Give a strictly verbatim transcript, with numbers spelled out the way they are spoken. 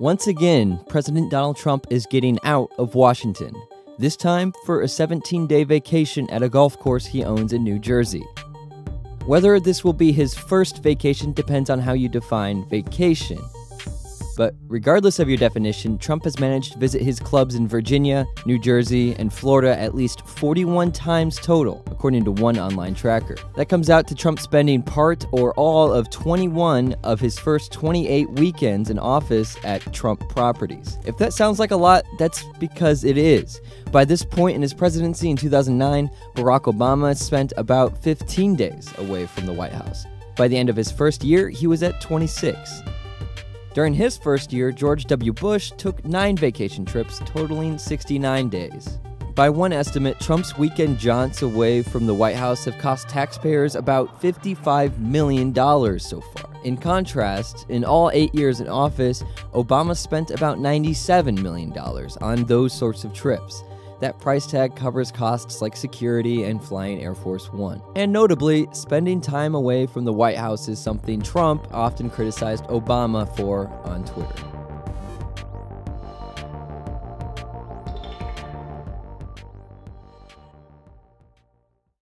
Once again, President Donald Trump is getting out of Washington, this time for a seventeen day vacation at a golf course he owns in New Jersey. Whether this will be his first vacation depends on how you define vacation. But regardless of your definition, Trump has managed to visit his clubs in Virginia, New Jersey, and Florida at least forty-one times total, according to one online tracker. That comes out to Trump spending part or all of twenty-one of his first twenty-eight weekends in office at Trump properties. If that sounds like a lot, that's because it is. By this point in his presidency in two thousand nine, Barack Obama spent about fifteen days away from the White House. By the end of his first year, he was at twenty-six. During his first year, George W. Bush took nine vacation trips, totaling sixty-nine days. By one estimate, Trump's weekend jaunts away from the White House have cost taxpayers about fifty-five million dollars so far. In contrast, in all eight years in office, Obama spent about ninety-seven million dollars on those sorts of trips. That price tag covers costs like security and flying Air Force One. And notably, spending time away from the White House is something Trump often criticized Obama for on Twitter.